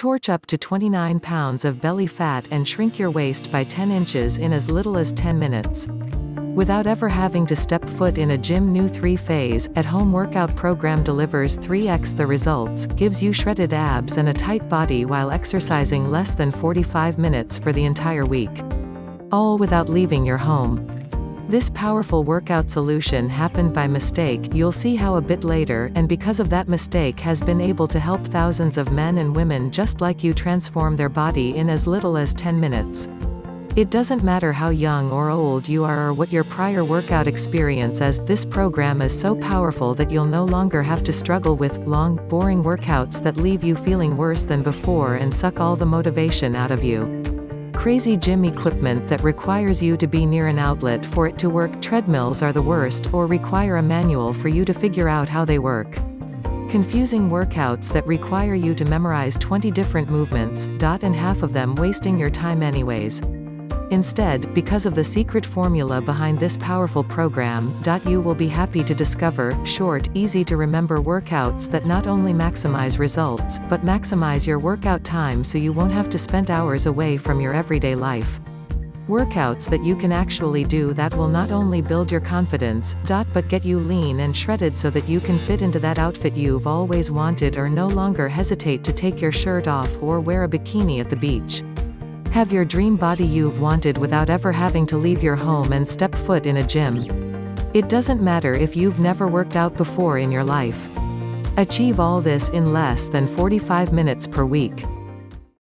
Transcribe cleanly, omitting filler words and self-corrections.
Torch up to 29 pounds of belly fat and shrink your waist by 10 inches in as little as 10 minutes. Without ever having to step foot in a gym, new 3-phase, at-home workout program delivers 3x the results, gives you shredded abs and a tight body while exercising less than 45 minutes for the entire week. All without leaving your home. This powerful workout solution happened by mistake, you'll see how a bit later, and because of that mistake has been able to help thousands of men and women just like you transform their body in as little as 10 minutes. It doesn't matter how young or old you are or what your prior workout experience is, this program is so powerful that you'll no longer have to struggle with long, boring workouts that leave you feeling worse than before and suck all the motivation out of you. Crazy gym equipment that requires you to be near an outlet for it to work, treadmills are the worst, or require a manual for you to figure out how they work. Confusing workouts that require you to memorize 20 different movements, and half of them wasting your time anyways. Instead, because of the secret formula behind this powerful program, you will be happy to discover short, easy-to-remember workouts that not only maximize results, but maximize your workout time so you won't have to spend hours away from your everyday life. Workouts that you can actually do that will not only build your confidence, but get you lean and shredded so that you can fit into that outfit you've always wanted or no longer hesitate to take your shirt off or wear a bikini at the beach. Have your dream body you've wanted without ever having to leave your home and step foot in a gym. It doesn't matter if you've never worked out before in your life. Achieve all this in less than 45 minutes per week.